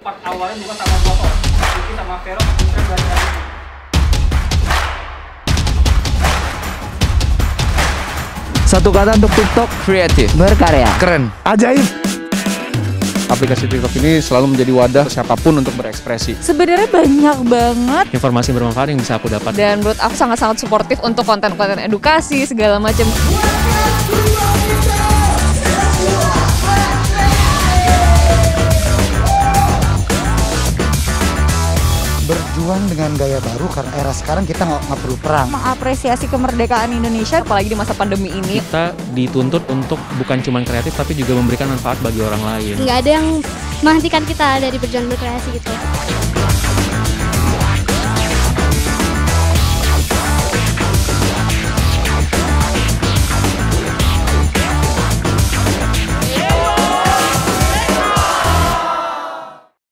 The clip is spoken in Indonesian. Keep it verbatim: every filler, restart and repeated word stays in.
Part awalnya juga sama motor, Vicky sama Vero, kita balik-balik. Satu kata untuk TikTok, kreatif, berkarya, keren, ajaib. Aplikasi TikTok ini selalu menjadi wadah siapapun untuk berekspresi. Sebenarnya banyak banget informasi bermanfaat yang bisa aku dapat. Dan menurut aku sangat-sangat suportif untuk konten-konten edukasi segala macam. Berjuang dengan gaya baru karena era sekarang kita nggak perlu perang. Mengapresiasi kemerdekaan Indonesia apalagi di masa pandemi ini. Kita dituntut untuk bukan cuma kreatif tapi juga memberikan manfaat bagi orang lain. Nggak ada yang menghentikan kita dari berjuang berkreasi gitu.